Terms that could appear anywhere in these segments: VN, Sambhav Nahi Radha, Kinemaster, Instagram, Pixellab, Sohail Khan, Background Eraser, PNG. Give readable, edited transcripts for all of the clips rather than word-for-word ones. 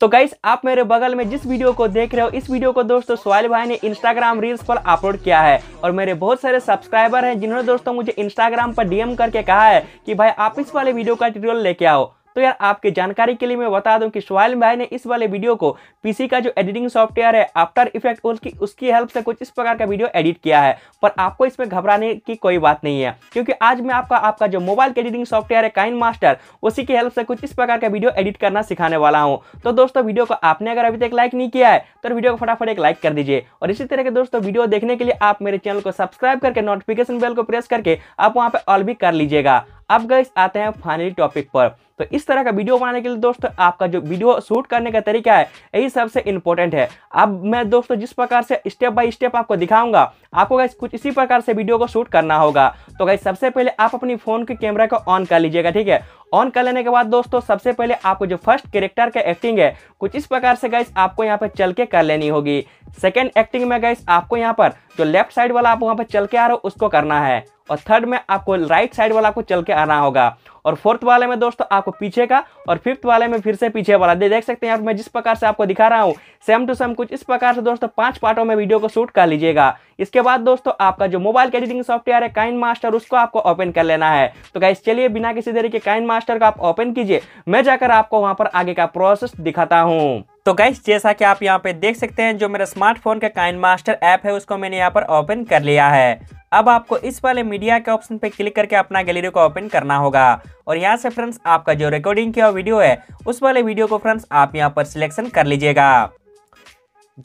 तो गाइस आप मेरे बगल में जिस वीडियो को देख रहे हो इस वीडियो को दोस्तों सोहेल भाई ने इंस्टाग्राम रील्स पर अपलोड किया है और मेरे बहुत सारे सब्सक्राइबर हैं जिन्होंने दोस्तों मुझे इंस्टाग्राम पर डीएम करके कहा है कि भाई आप इस वाले वीडियो का ट्यूटोरियल लेके आओ। तो यार आपकी जानकारी के लिए मैं बता दूं कि सोहेल भाई ने इस वाले वीडियो को पीसी का जो एडिटिंग सॉफ्टवेयर है आफ्टर इफेक्ट उसकी हेल्प से कुछ इस प्रकार का वीडियो एडिट किया है, पर आपको इसमें घबराने की कोई बात नहीं है क्योंकि आज मैं आपका जो मोबाइल के एडिटिंग सॉफ्टवेयर है काइनमास्टर उसी की हेल्प से कुछ इस प्रकार का वीडियो एडिट करना सिखाने वाला हूँ। तो दोस्तों वीडियो को आपने अगर अभी तक लाइक नहीं किया है तो वीडियो को फटाफट एक लाइक कर दीजिए और इसी तरह के दोस्तों वीडियो देखने के लिए आप मेरे चैनल को सब्सक्राइब करके नोटिफिकेशन बेल को प्रेस करके आप वहाँ पर ऑल भी कर लीजिएगा। अब गाइस आते हैं फाइनली टॉपिक पर। तो इस तरह का वीडियो बनाने के लिए दोस्तों आपका जो वीडियो शूट करने का तरीका है यही सबसे इंपॉर्टेंट है। अब मैं दोस्तों जिस प्रकार से स्टेप बाय स्टेप आपको दिखाऊंगा आपको गाइस कुछ इसी प्रकार से वीडियो को शूट करना होगा। तो गाइस सबसे पहले आप अपनी फ़ोन के कैमरा को ऑन कर लीजिएगा, ठीक है। ऑन कर लेने के बाद दोस्तों सबसे पहले आपको जो फर्स्ट कैरेक्टर का एक्टिंग है कुछ इस प्रकार से गाइस आपको यहाँ पर चल के कर लेनी होगी। सेकेंड एक्टिंग में गाइस आपको यहाँ पर जो लेफ्ट साइड वाला आप वहाँ पर चल के आ रहे हो उसको करना है और थर्ड में आपको राइट साइड वाला को चल के आना होगा और फोर्थ वाले में दोस्तों आपको पीछे का और फिफ्थ वाले में फिर से पीछे वाला देख सकते हैं। मैं जिस प्रकार से आपको दिखा रहा हूँ सेम टू सेम कुछ इस प्रकार से दोस्तों 5 पार्टों में वीडियो को शूट कर लीजिएगा। इसके बाद दोस्तों आपका जो मोबाइल के एडिटिंग सॉफ्टवेयर है काइनमास्टर उसको आपको ओपन कर लेना है। तो गाइस चलिए बिना किसी देरी के काइनमास्टर को आप ओपन कीजिए, मैं जाकर आपको वहाँ पर आगे का प्रोसेस दिखाता हूँ। तो गाइस जैसा कि आप यहाँ पे देख सकते हैं जो मेरा स्मार्टफोन का काइनमास्टर ऐप है उसको मैंने यहाँ पर ओपन कर लिया है। अब आपको इस वाले मीडिया के ऑप्शन पे क्लिक करके अपना गैलरी को ओपन करना होगा और यहाँ से फ्रेंड्स आपका जो रिकॉर्डिंग किया वीडियो है उस वाले वीडियो को फ्रेंड्स आप यहाँ पर सिलेक्शन कर लीजिएगा।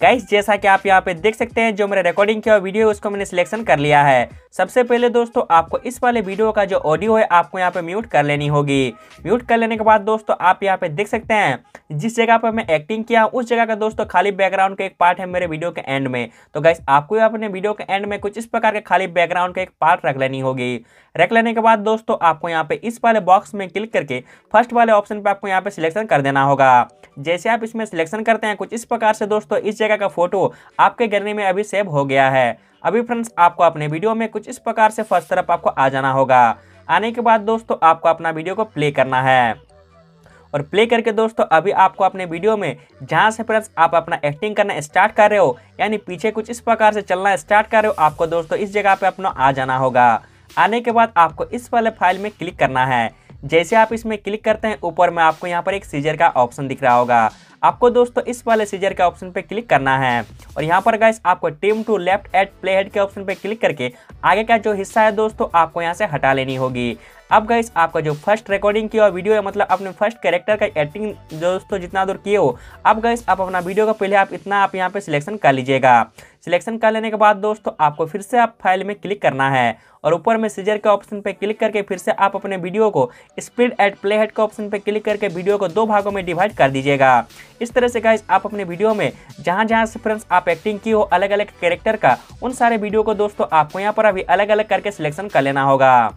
गाइस जैसा कि आप यहाँ पे देख सकते हैं जो मेरा रिकॉर्डिंग किया वीडियो है उसको मैंने सिलेक्शन कर लिया है। सबसे पहले दोस्तों आपको इस वाले वीडियो का जो ऑडियो है आपको यहाँ पे म्यूट कर लेनी होगी। म्यूट कर लेने के बाद दोस्तों आप यहाँ पे देख सकते हैं जिस जगह पर मैं एक्टिंग किया उस जगह का दोस्तों खाली बैकग्राउंड का एक पार्ट है मेरे वीडियो के एंड में। तो गाइस आपको अपने वीडियो के एंड में कुछ इस प्रकार के खाली बैकग्राउंड का एक पार्ट रख लेनी होगी। रख लेने के बाद दोस्तों आपको यहाँ पे इस वाले बॉक्स में क्लिक करके फर्स्ट वाले ऑप्शन पर आपको यहाँ पे सिलेक्शन कर देना होगा। जैसे आप इसमें सिलेक्शन करते हैं कुछ इस प्रकार से दोस्तों इस जगह का फोटो आपके गैलरी में अभी सेव हो गया है। अभी फ्रेंड्स आपको अपने वीडियो में कुछ इस प्रकार से फर्स्ट तरफ आपको आ जाना होगा। आने के बाद दोस्तों आपको अपना वीडियो को प्ले करना है और प्ले करके दोस्तों अभी आपको अपने वीडियो में जहाँ से फ्रेंड्स आप अपना एक्टिंग करना स्टार्ट कर रहे हो यानी पीछे कुछ इस प्रकार से चलना स्टार्ट कर रहे हो आपको दोस्तों इस जगह पर अपना आ जाना होगा। आने के बाद आपको इस वाले फाइल में क्लिक करना है। जैसे आप इसमें क्लिक करते हैं ऊपर में आपको यहाँ पर एक सीजर का ऑप्शन दिख रहा होगा, आपको दोस्तों इस वाले सीजर के ऑप्शन पे क्लिक करना है और यहाँ पर गाइस आपको trim to left at play head के ऑप्शन पे क्लिक करके आगे का जो हिस्सा है दोस्तों आपको यहाँ से हटा लेनी होगी। अब गाइस आपका जो फर्स्ट रिकॉर्डिंग किया वीडियो है मतलब अपने फर्स्ट कैरेक्टर का एक्टिंग दोस्तों जितना दूर किए हो अब गाइस आप अपना वीडियो का पहले आप इतना आप यहाँ पे सिलेक्शन कर लीजिएगा। सिलेक्शन कर लेने के बाद दोस्तों आपको फिर से आप फाइल में क्लिक करना है और ऊपर में सीजर के ऑप्शन पे क्लिक करके फिर से आप अपने वीडियो को स्प्लिट एट प्ले हेड के ऑप्शन पे क्लिक करके वीडियो को 2 भागों में डिवाइड कर दीजिएगा। इस तरह से गाइस आप अपने वीडियो में जहाँ जहाँ से फ्रेंड्स आप एक्टिंग की हो अलग अलग कैरेक्टर का उन सारे वीडियो को दोस्तों आपको यहाँ पर अभी अलग अलग करके सिलेक्शन कर लेना होगा।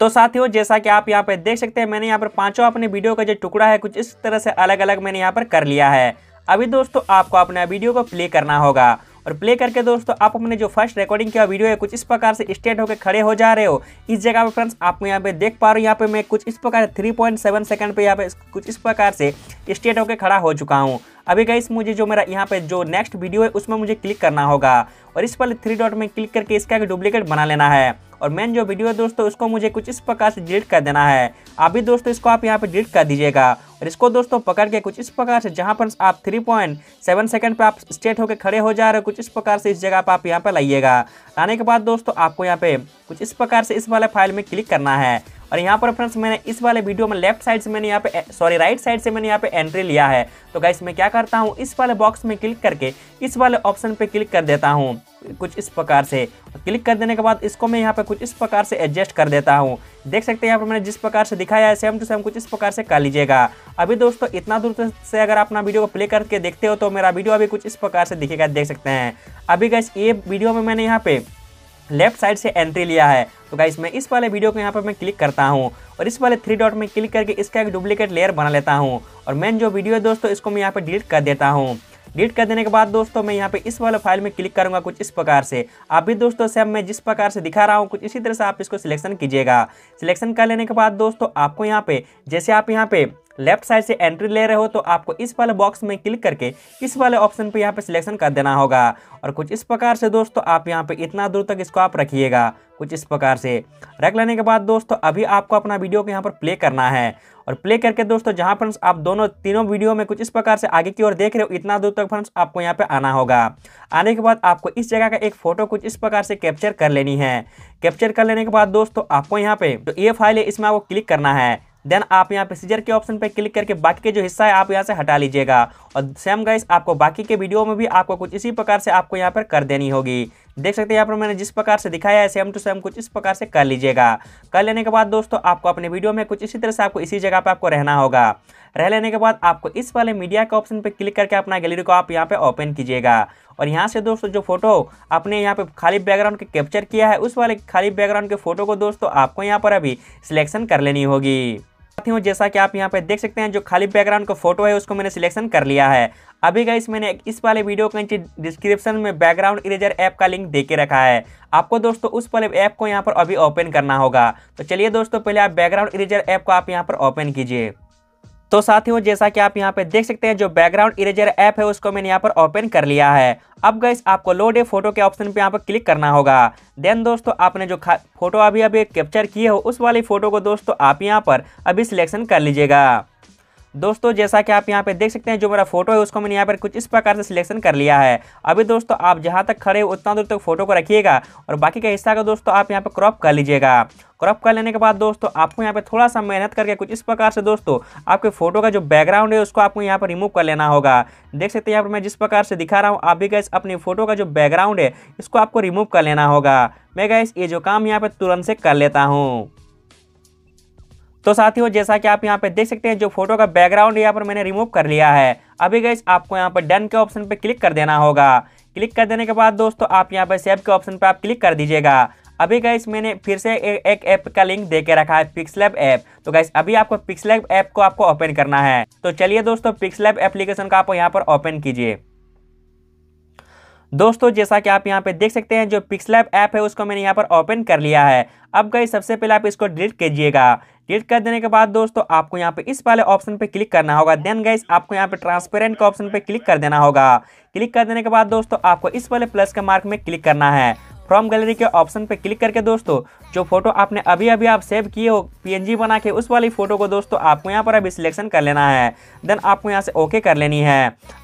तो साथियों जैसा कि आप यहाँ पे देख सकते हैं मैंने यहाँ पर 5 अपने वीडियो का जो टुकड़ा है कुछ इस तरह से अलग अलग मैंने यहाँ पर कर लिया है। अभी दोस्तों आपको अपने वीडियो को प्ले करना होगा और प्ले करके दोस्तों आप अपने जो फर्स्ट रिकॉर्डिंग किया वीडियो है कुछ इस प्रकार से स्ट्रेट होकर खड़े हो जा रहे हो। इस जगह पर फ्रेंड्स आपको यहाँ पे देख पा रहे हो यहाँ पे मैं कुछ इस प्रकार 3.7 सेकंड पे यहाँ पे कुछ इस प्रकार से स्ट्रेट होकर खड़ा हो चुका हूँ। अभी गाइस मुझे जो मेरा यहाँ पे जो नेक्स्ट वीडियो है उसमें मुझे क्लिक करना होगा और इस वाले 3 डॉट में क्लिक करके इसका डुप्लीकेट बना लेना है और मेन जो वीडियो है दोस्तों उसको मुझे कुछ इस प्रकार से डिलीट कर देना है। अभी दोस्तों इसको आप यहाँ पे डिलीट कर दीजिएगा और इसको दोस्तों पकड़ के कुछ इस प्रकार से जहाँ पर आप 3.7 सेकंड पे आप स्ट्रेट होकर खड़े हो जा रहे हो कुछ इस प्रकार से इस जगह पर आप यहाँ पर लाइएगा। लाने के बाद दोस्तों आपको यहाँ पे कुछ इस प्रकार से इस वाले फाइल में क्लिक करना है और यहाँ पर फ्रेंड्स मैंने इस वाले वीडियो में लेफ्ट साइड से मैंने यहाँ पे राइट साइड से मैंने यहाँ पे एंट्री लिया है। तो गाइस मैं क्या करता हूँ, इस वाले बॉक्स में क्लिक करके इस वाले ऑप्शन पे क्लिक कर देता हूँ कुछ इस प्रकार से। क्लिक कर देने के बाद इसको मैं यहाँ पे कुछ इस प्रकार से एडजस्ट कर देता हूँ। देख सकते हैं यहाँ पर मैंने जिस प्रकार से दिखाया है सेम टू सेम कुछ इस प्रकार से कर लीजिएगा। अभी दोस्तों इतना दूर से अगर अपना वीडियो को प्ले करके देखते हो तो मेरा वीडियो अभी कुछ इस प्रकार से दिखेगा, देख सकते हैं। अभी गाइस ये वीडियो में मैंने यहाँ पे लेफ्ट साइड से एंट्री लिया है। तो गाइस मैं इस वाले वीडियो को यहाँ पर मैं क्लिक करता हूँ और इस वाले थ्री डॉट में क्लिक करके इसका एक डुप्लीकेट लेयर बना लेता हूँ। और मेन जो वीडियो है दोस्तों इसको मैं यहाँ पर डिलीट कर देता हूँ। डिलीट कर देने के बाद दोस्तों मैं यहाँ पे इस वाले फाइल में क्लिक करूँगा कुछ इस प्रकार से। आप भी दोस्तों सेम मैं जिस प्रकार से दिखा रहा हूँ कुछ इसी तरह से आप इसको सिलेक्शन कीजिएगा। सिलेक्शन कर लेने के बाद दोस्तों आपको यहाँ पे जैसे आप यहाँ पे लेफ्ट साइड से एंट्री ले रहे हो तो आपको इस वाले बॉक्स में क्लिक करके इस वाले ऑप्शन पे यहाँ पे सिलेक्शन कर देना होगा। और कुछ इस प्रकार से दोस्तों आप यहाँ पे इतना दूर तक इसको आप रखिएगा कुछ इस प्रकार से। रख लेने के बाद दोस्तों अभी आपको अपना वीडियो को यहाँ पर प्ले करना है। और प्ले करके दोस्तों जहाँ फ्रेंड्स आप दोनों तीनों वीडियो में कुछ इस प्रकार से आगे की ओर देख रहे हो इतना दूर तक फ्रेंड्स आपको यहाँ पे आना होगा। आने के बाद आपको इस जगह का एक फोटो कुछ इस प्रकार से कैप्चर कर लेनी है। कैप्चर कर लेने के बाद दोस्तों आपको यहाँ पे जो ये फाइल है इसमें आपको क्लिक करना है। देन आप यहाँ पे सीजर के ऑप्शन पे क्लिक करके बाकी के जो हिस्सा है आप यहाँ से हटा लीजिएगा। और सेम गाइस आपको बाकी के वीडियो में भी आपको कुछ इसी प्रकार से आपको यहाँ पर कर देनी होगी। देख सकते हैं यहाँ पर मैंने जिस प्रकार से दिखाया है सेम टू सेम कुछ इस प्रकार से कर लीजिएगा। कर लेने के बाद दोस्तों आपको अपने वीडियो में कुछ इसी तरह से आपको इसी जगह पर आपको रहना होगा। रह लेने के बाद आपको इस वाले मीडिया के ऑप्शन पे क्लिक करके अपना गैलरी को आप यहाँ पे ओपन कीजिएगा। और यहाँ से दोस्तों जो फोटो आपने यहाँ पे खाली बैकग्राउंड के कैप्चर किया है उस वाले खाली बैकग्राउंड के फोटो को दोस्तों आपको यहाँ पर अभी सिलेक्शन कर लेनी होगी। जैसा कि आप यहाँ पे देख सकते हैं जो खाली बैकग्राउंड का फोटो है उसको मैंने सिलेक्शन कर लिया है। अभी गाइस मैंने इस वाले वीडियो के नीचे डिस्क्रिप्शन में बैकग्राउंड इरेजर ऐप का लिंक देके रखा है। आपको दोस्तों उस वाले ऐप को यहाँ पर अभी ओपन करना होगा। तो चलिए दोस्तों पहले आप बैकग्राउंड इरेजर ऐप को आप यहाँ पर ओपन कीजिए। तो साथियों जैसा कि आप यहाँ पे देख सकते हैं जो बैकग्राउंड इरेजर ऐप है उसको मैंने यहाँ पर ओपन कर लिया है। अब गाइस आपको लोड ए फोटो के ऑप्शन पे यहाँ पर क्लिक करना होगा। देन दोस्तों आपने जो फोटो अभी कैप्चर किए हो उस वाली फोटो को दोस्तों आप यहाँ पर अभी सिलेक्शन कर लीजिएगा। दोस्तों जैसा कि आप यहाँ पे देख सकते हैं जो मेरा फोटो है उसको मैंने यहाँ पर कुछ इस प्रकार से सिलेक्शन कर लिया है। अभी दोस्तों आप जहाँ तक खड़े हो उतना दूर तक फोटो को रखिएगा और बाकी का हिस्सा का दोस्तों आप यहाँ पे क्रॉप कर लीजिएगा। क्रॉप कर लेने के बाद दोस्तों आपको यहाँ पे थोड़ा सा मेहनत करके कुछ इस प्रकार से दोस्तों आपके फोटो का जो बैकग्राउंड है उसको आपको यहाँ पर रिमूव कर लेना होगा। देख सकते हैं यहाँ पर मैं जिस प्रकार से दिखा रहा हूँ आप भी गाइस अपनी फोटो का जो बैकग्राउंड है इसको आपको रिमूव कर लेना होगा। मैं गाइस ये जो काम यहाँ पर तुरंत से कर लेता हूँ। तो साथियों जैसा कि आप यहाँ पे देख सकते हैं जो फोटो का बैकग्राउंड यहाँ पर मैंने रिमूव कर लिया है। अभी गाइस आपको यहाँ पर डन के ऑप्शन पे क्लिक कर देना होगा। क्लिक कर देने के बाद दोस्तों आप यहाँ पे सेव के ऑप्शन पे आप क्लिक कर दीजिएगा। अभी गाइस मैंने फिर से एक ऐप का लिंक दे के रखा है पिक्सलैब ऐप। तो गाइस अभी आपको पिक्सलैब ऐप को आपको ओपन करना है। तो चलिए दोस्तों पिक्सलैब एप्लीकेशन को आप यहाँ पर ओपन कीजिए। दोस्तों जैसा कि आप यहाँ पे देख सकते हैं जो पिक्सलैब ऐप है उसको मैंने यहाँ पर ओपन कर लिया है। अब गाइस सबसे पहले आप इसको डिलीट कीजिएगा। डिलीट कर देने के बाद दोस्तों आपको यहाँ पे इस वाले ऑप्शन पे क्लिक करना होगा। देन गाइस आपको यहाँ पे ट्रांसपेरेंट के ऑप्शन पे क्लिक कर देना होगा। क्लिक कर देने के बाद दोस्तों आपको इस वाले प्लस के मार्क में क्लिक करना है। फ्रॉम गैलरी के ऑप्शन पे क्लिक करके दोस्तों जो फोटो आपने अभी अभी आप सेव किए हो पीएनजी बना के उस वाली फोटो को दोस्तों आपको यहाँ पर अभी सिलेक्शन कर लेना है। देन आपको यहाँ से ओके कर लेनी है।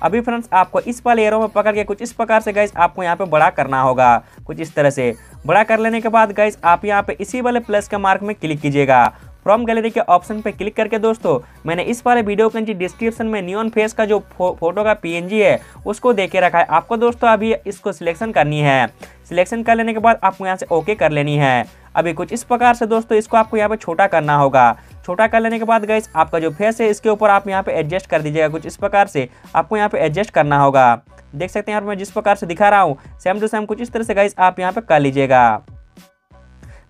अभी फ्रेंड्स आपको इस वाले एरो में पकड़ के कुछ इस प्रकार से गाइस आपको यहाँ पे बड़ा करना होगा कुछ इस तरह से। बड़ा कर लेने के बाद गाइस आप यहाँ पे इसी वाले प्लस के मार्क में क्लिक कीजिएगा। फ्रॉम गैलरी के ऑप्शन पे क्लिक करके दोस्तों मैंने इस वाले वीडियो के नीचे डिस्क्रिप्शन में नियॉन फेस का जो फोटो का पीएनजी है उसको देके रखा है। आपको दोस्तों अभी इसको सिलेक्शन करनी है। सिलेक्शन कर लेने के बाद आपको यहाँ से ओके कर लेनी है। अभी कुछ इस प्रकार से दोस्तों इसको आपको यहाँ पे छोटा करना होगा। छोटा कर लेने के बाद गाइस आपका जो फेस है इसके ऊपर आप यहाँ पे एडजस्ट कर दीजिएगा कुछ इस प्रकार से आपको यहाँ पे एडजस्ट करना होगा। देख सकते हैं यहाँ पर मैं जिस प्रकार से दिखा रहा हूँ सेम टू सेम कुछ इस तरह से गाइस आप यहाँ पे कर लीजिएगा।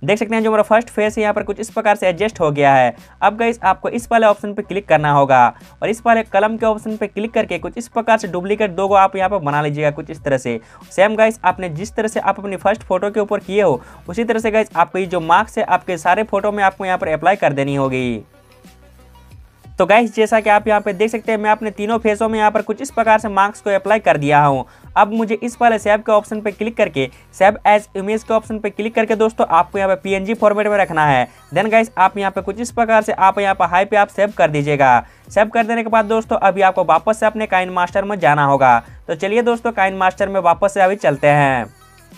देख सकते हैं जो मेरा फर्स्ट फेस है यहाँ पर कुछ इस प्रकार से एडजस्ट हो गया है। अब गाइस आपको इस वाले ऑप्शन पे क्लिक करना होगा और इस वाले कलम के ऑप्शन पे क्लिक करके कुछ इस प्रकार से डुप्लीकेट दो को आप यहाँ पर बना लीजिएगा कुछ इस तरह से। सेम गाइस आपने जिस तरह से आप अपनी फर्स्ट फोटो के ऊपर किए हो उसी तरह से गाइस आपको ये जो मार्क्स है आपके सारे फोटो में आपको यहाँ पर अप्लाई कर देनी होगी। तो गाइस जैसा कि आप यहाँ पे देख सकते हैं मैं अपने तीनों फेसों में यहाँ पर कुछ इस प्रकार से मार्क्स को अप्लाई कर दिया हूँ। अब मुझे इस वाले सेव के ऑप्शन पे क्लिक करके सेव एज इमेज के ऑप्शन पे क्लिक करके दोस्तों आपको यहाँ पे पीएनजी फॉर्मेट में रखना है। देन गाइस आप यहाँ पे कुछ इस प्रकार से आप यहाँ पर हाई पे आप सेव कर दीजिएगा। सेव कर देने के बाद दोस्तों अभी आपको वापस से अपने काइनमास्टर में जाना होगा। तो चलिए दोस्तों काइनमास्टर में वापस से अभी चलते हैं।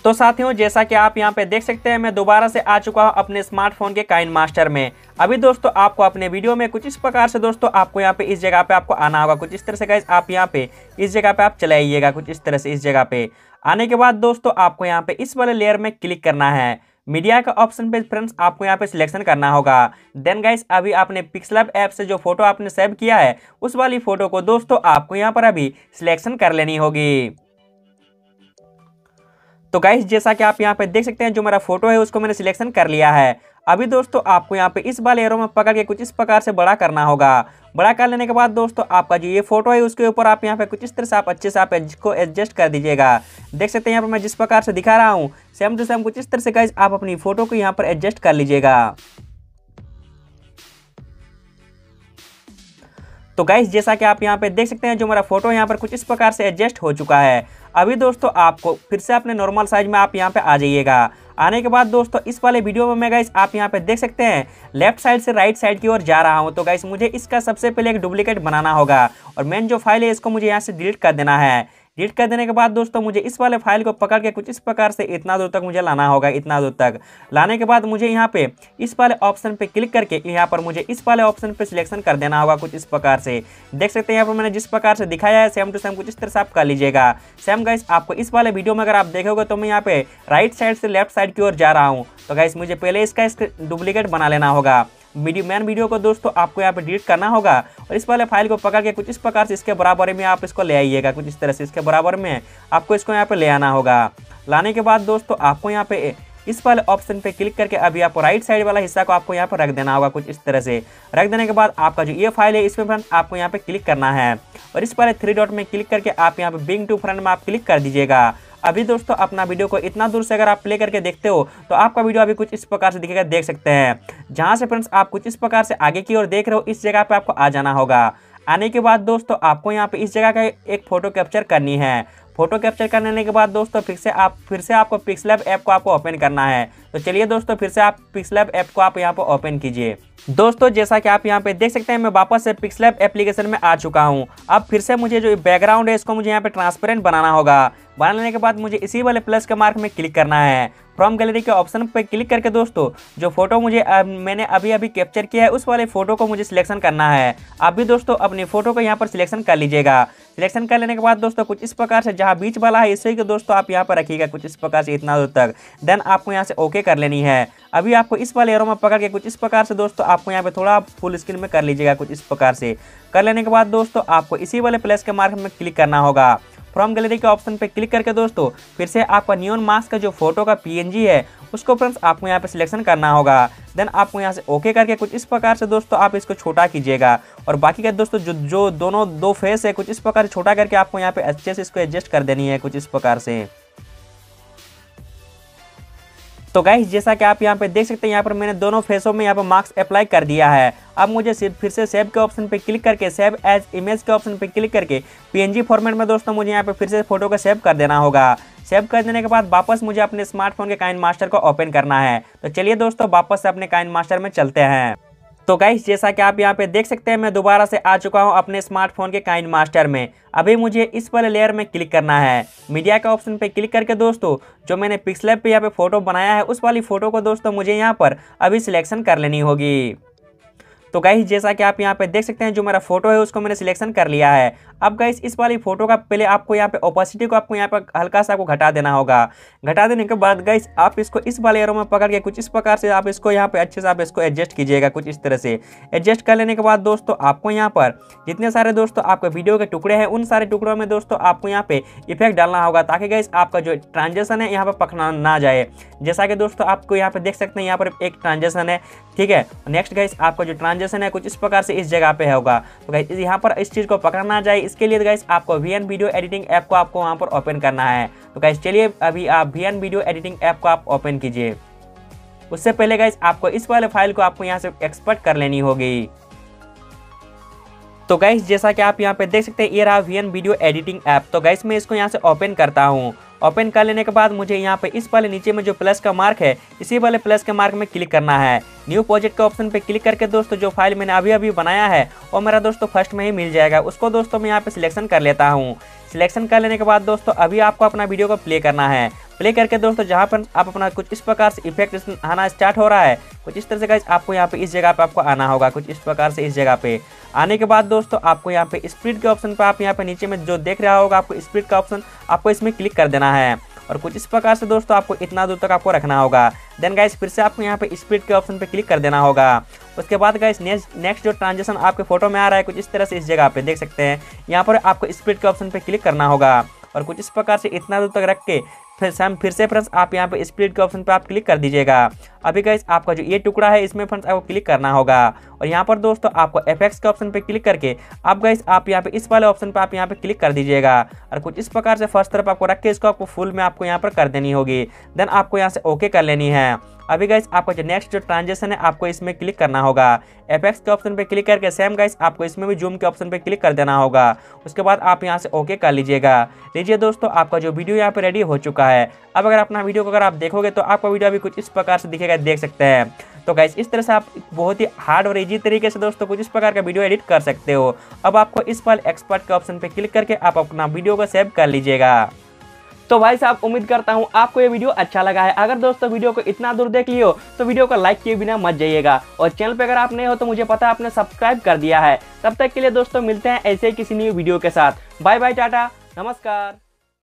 तो साथियों जैसा कि आप यहाँ पे देख सकते हैं मैं दोबारा से आ चुका हूँ अपने स्मार्टफोन के काइनमास्टर में। अभी दोस्तों आपको अपने वीडियो में कुछ इस प्रकार से दोस्तों आपको यहाँ पे इस जगह पे आपको आना होगा कुछ इस तरह से। गाइस आप यहाँ पे इस जगह पे आप चले आइएगा कुछ इस तरह से। इस जगह पे आने के बाद दोस्तों आपको यहाँ पे इस वाले लेयर में क्लिक करना है, मीडिया का ऑप्शन पे फ्रेंड्स आपको यहाँ पे सिलेक्शन करना होगा। देन गाइस अभी आपने पिक्सलैब ऐप से जो फोटो आपने सेव किया है उस वाली फोटो को दोस्तों आपको यहाँ पर अभी सिलेक्शन कर लेनी होगी। तो गाइस जैसा कि आप यहाँ पे देख सकते हैं जो मेरा फोटो है उसको मैंने सिलेक्शन कर लिया है। अभी दोस्तों आपको यहाँ पे इस वाले एरो में पकड़ के कुछ इस प्रकार से बड़ा करना होगा। बड़ा कर लेने के बाद दोस्तों आपका जो ये फोटो है उसके ऊपर आप यहाँ पे कुछ इस तरह से आप अच्छे से आप इसको एडजस्ट कर दीजिएगा। देख सकते हैं यहाँ पर मैं जिस प्रकार से दिखा रहा हूँ सेम टू सेम कुछ इस तरह से गाइस आप अपनी फोटो को यहाँ पर एडजस्ट कर लीजिएगा। तो गाइस जैसा कि आप यहाँ पे देख सकते हैं जो मेरा फोटो यहाँ पर कुछ इस प्रकार से एडजस्ट हो चुका है। अभी दोस्तों आपको फिर से अपने नॉर्मल साइज में आप यहाँ पे आ जाइएगा। आने के बाद दोस्तों इस वाले वीडियो में गाइस आप यहाँ पे देख सकते हैं लेफ्ट साइड से राइट साइड की ओर जा रहा हूँ। तो गाइस मुझे इसका सबसे पहले एक डुप्लीकेट बनाना होगा और मेन जो फाइल है इसको मुझे यहाँ से डिलीट कर देना है। डिलीट कर देने के बाद दोस्तों मुझे इस वाले फाइल को पकड़ के कुछ इस प्रकार से इतना दूर तक मुझे लाना होगा। इतना दूर तक लाने के बाद मुझे यहाँ पे इस वाले ऑप्शन पे क्लिक करके यहाँ पर मुझे इस वाले ऑप्शन पे सिलेक्शन कर देना होगा कुछ इस प्रकार से। देख सकते हैं यहाँ पर मैंने जिस प्रकार से दिखाया है सेम टू सेम कुछ इस तरह से आप कर लीजिएगा। सेम गाइस आपको इस वाले वीडियो में अगर आप देखोगे तो मैं यहाँ पे राइट साइड से लेफ्ट साइड की ओर जा रहा हूँ। तो गाइस मुझे पहले इसका डुप्लीकेट बना लेना होगा। मेन वीडियो को दोस्तों आपको यहाँ पे डिलीट करना होगा और इस वाले फाइल को पकड़ के कुछ इस प्रकार से इसके बराबर में आप इसको ले आइएगा। कुछ इस तरह से इसके बराबर में आपको इसको यहाँ पे ले आना होगा। लाने के बाद दोस्तों आपको यहाँ पे इस वाले ऑप्शन पे क्लिक करके अभी आपको राइट साइड वाला हिस्सा को आपको यहाँ पर रख देना होगा कुछ इस तरह से। रख देने के बाद आपका जो ये फाइल है इसमें फ्रेंड्स आपको यहाँ पे क्लिक करना है और इस वाले थ्री डॉट में क्लिक करके आप यहाँ पे बिंग टू फ्रंट में आप क्लिक कर दीजिएगा। अभी दोस्तों अपना वीडियो को इतना दूर से अगर आप प्ले करके देखते हो तो आपका वीडियो अभी कुछ इस प्रकार से दिखेगा। देख सकते हैं जहाँ से फ्रेंड्स आप कुछ इस प्रकार से आगे की ओर देख रहे हो इस जगह पे आपको आ जाना होगा। आने के बाद दोस्तों आपको यहाँ पे इस जगह का एक फ़ोटो कैप्चर करनी है। फोटो कैप्चर कर लेने के बाद दोस्तों फिर से आपको पिक्सलैब ऐप को आपको ओपन करना है। तो चलिए दोस्तों फिर से आप पिक्सलैब ऐप को आप यहाँ पर ओपन कीजिए। दोस्तों जैसा कि आप यहाँ पे देख सकते हैं मैं वापस से पिक्सलैब एप्लीकेशन में आ चुका हूँ। अब फिर से मुझे जो बैकग्राउंड है इसको मुझे यहाँ पे ट्रांसपेरेंट बनाना होगा। बना लेने के बाद मुझे इसी वाले प्लस के मार्क में क्लिक करना है। फ्रॉम गैलरी के ऑप्शन पर क्लिक करके दोस्तों जो फोटो मुझे मैंने अभी अभी कैप्चर किया है उस वाले फोटो को मुझे सिलेक्शन करना है। आप भी दोस्तों अपनी फोटो को यहाँ पर सिलेक्शन कर लीजिएगा। सिलेक्शन कर लेने के बाद दोस्तों कुछ इस प्रकार से जहाँ बीच वाला है इसी को दोस्तों आप यहाँ पर रखिएगा कुछ इस प्रकार से इतना दूर तक। देन आपको यहाँ से ओके कर लेनी है। अभी आपको इस वाले एरो में पकड़ के कुछ इस प्रकार से दोस्तों आपको यहाँ पे थोड़ा फुल स्क्रीन में कर लीजिएगा कुछ इस प्रकार से। कर लेने के बाद दोस्तों आपको इसी वाले प्लस के मार्क में क्लिक करना होगा। फ्रॉम गैलरी के ऑप्शन पे क्लिक करके दोस्तों फिर से आपका नियॉन मास्क का जो फोटो का पीएनजी है उसको फ्रेंड्स आपको यहाँ पे सिलेक्शन करना होगा। देन आपको यहाँ से ओके करके कुछ इस प्रकार से दोस्तों आप इसको छोटा कीजिएगा और बाकी का दोस्तों जो दोनों दो फेस है कुछ इस प्रकार से छोटा करके आपको यहाँ पे अच्छे से इसको एडजस्ट कर देनी है कुछ इस प्रकार से। तो गाइस जैसा कि आप यहाँ पे देख सकते हैं यहाँ पर मैंने दोनों फेसों में यहाँ पर मार्क्स अप्लाई कर दिया है। अब मुझे फिर से सेव के ऑप्शन पे क्लिक करके सेव एज इमेज के ऑप्शन पे क्लिक करके पीएनजी फॉर्मेट में दोस्तों मुझे यहाँ पे फिर से फोटो को सेव कर देना होगा। सेव कर देने के बाद वापस मुझे अपने स्मार्टफोन के काइनमास्टर को ओपन करना है। तो चलिए दोस्तों वापस से अपने काइनमास्टर में चलते हैं। तो गाइस जैसा कि आप यहाँ पे देख सकते हैं मैं दोबारा से आ चुका हूँ अपने स्मार्टफोन के काइनमास्टर में। अभी मुझे इस वाले लेयर में क्लिक करना है। मीडिया के ऑप्शन पे क्लिक करके दोस्तों जो मैंने पिक्सलैब पे यहाँ पे फोटो बनाया है उस वाली फोटो को दोस्तों मुझे यहाँ पर अभी सिलेक्शन कर लेनी होगी। तो गाइस जैसा कि आप यहाँ पे देख सकते हैं जो मेरा फोटो है उसको मैंने सिलेक्शन कर लिया है। अब गाइस इस वाली फोटो का पहले आपको यहाँ पे ओपेसिटी को आपको यहाँ पर हल्का सा आपको घटा देना होगा। घटा देने के बाद गाइस आप इसको इस वाले एरो में पकड़ के कुछ इस प्रकार से आप इसको यहाँ पे अच्छे से आप इसको एडजस्ट कीजिएगा कुछ इस तरह से। एडजस्ट कर लेने के बाद दोस्तों आपको यहाँ पर जितने सारे दोस्तों आपके वीडियो के टुकड़े हैं उन सारे टुकड़ों में दोस्तों आपको यहाँ पे इफेक्ट डालना होगा ताकि गाइस आपका जो ट्रांजेक्शन है यहाँ पर पकड़ा ना जाए। जैसा कि दोस्तों आपको यहाँ पे देख सकते हैं यहाँ पर एक ट्रांजेक्शन है, ठीक है। नेक्स्ट गाइस आपका जो ट्रांजेक्शन है कुछ इस प्रकार से इस जगह पे होगा। तो गाइस यहाँ पर इस चीज़ को पकड़ना चाहिए। इसके लिए गाइस आपको VN वीडियो एडिटिंग ऐप को आपको वहाँ पर ओपन करना है। तो गाइस चलिए अभी आप VN वीडियो एडिटिंग ऐप को आप ओपन कीजिए। उससे पहले गाइस आपको इस वाले फाइल को आपको यहाँ से एक्सपोर्ट कर लेनी होगी। तो गाइस जैसा कि आप यहाँ पे देख सकते हैं ये रहा VN वीडियो एडिटिंग ऐप। तो गाइस मैं इसको यहाँ से ओपन करता हूँ। ओपन कर लेने के बाद मुझे यहाँ पे इस वाले नीचे में जो प्लस का मार्क है इसी वाले प्लस के मार्क में क्लिक करना है। न्यू प्रोजेक्ट के ऑप्शन पे क्लिक करके दोस्तों जो फाइल मैंने अभी अभी बनाया है वो मेरा दोस्तों फर्स्ट में ही मिल जाएगा। उसको दोस्तों मैं यहाँ पे सिलेक्शन कर लेता हूँ। सिलेक्शन कर लेने के बाद दोस्तों अभी आपको अपना वीडियो को प्ले करना है। प्ले करके दोस्तों जहाँ पर आप अपना कुछ इस प्रकार से इफेक्ट आना स्टार्ट हो रहा है, कुछ इस तरह से गाइस आपको यहाँ पे इस जगह पे आपको आना होगा कुछ इस प्रकार से। इस जगह पे आने के बाद दोस्तों आपको यहाँ पे स्पीड के ऑप्शन पर आप यहाँ पे नीचे में जो देख रहा होगा आपको स्पीड का ऑप्शन आपको इसमें क्लिक कर देना है और कुछ इस प्रकार से दोस्तों आपको इतना दूर तक आपको रखना होगा। देन गाइस फिर से आपको यहाँ पे स्पीड के ऑप्शन पे क्लिक कर देना होगा। उसके बाद गाइस नेक्स्ट जो ट्रांजेक्शन आपके फोटो में आ रहा है कुछ इस तरह से इस जगह पे देख सकते हैं, यहाँ पर आपको स्पीड के ऑप्शन पे क्लिक करना होगा और कुछ इस प्रकार से इतना दूर तक रख के फिर से फ्रेंड्स आप यहाँ पे स्पीड के ऑप्शन पे आप क्लिक कर दीजिएगा। अभी गाइस आपका जो ये टुकड़ा है इसमें फ्रेंड्स आपको क्लिक करना होगा और यहाँ पर दोस्तों आपको एफेक्ट्स के ऑप्शन पे क्लिक करके आप गाइस आप यहाँ पे इस वाले ऑप्शन पे आप यहाँ पे क्लिक कर दीजिएगा और कुछ इस प्रकार से फर्स्ट तरफ आपको रख के इसको आपको फुल में आपको यहाँ पर कर देनी होगी। देन आपको यहाँ से ओके कर लेनी है। अभी गाइस आपका जो नेक्स्ट जो ट्रांजेक्शन है आपको इसमें क्लिक करना होगा। एफेक्ट्स के ऑप्शन पे क्लिक करके सेम गाइस आपको इसमें भी जूम के ऑप्शन पे क्लिक कर देना होगा। उसके बाद आप यहाँ से ओके कर लीजिएगा। लीजिए दोस्तों आपका जो वीडियो यहाँ पे रेडी हो चुका है। अब अगर अपना वीडियो को अगर आप देखोगे तो आपका वीडियो अभी कुछ इस प्रकार से दिखेगा, देख सकते हैं। तो गाइस इस तरह से आप बहुत ही हार्ड और इजी तरीके से दोस्तों कुछ इस प्रकार का वीडियो एडिट कर सकते हो। अब आपको इस पर एक्सपर्ट के ऑप्शन पर क्लिक करके आप अपना वीडियो को सेव कर लीजिएगा। तो भाई साहब उम्मीद करता हूँ आपको ये वीडियो अच्छा लगा है। अगर दोस्तों वीडियो को इतना दूर देख लियो तो वीडियो को लाइक किए बिना मत जाइएगा और चैनल पे अगर आप नए हो तो मुझे पता है आपने सब्सक्राइब कर दिया है। तब तक के लिए दोस्तों मिलते हैं ऐसे ही किसी न्यू वीडियो के साथ। बाय बाय, टाटा, नमस्कार।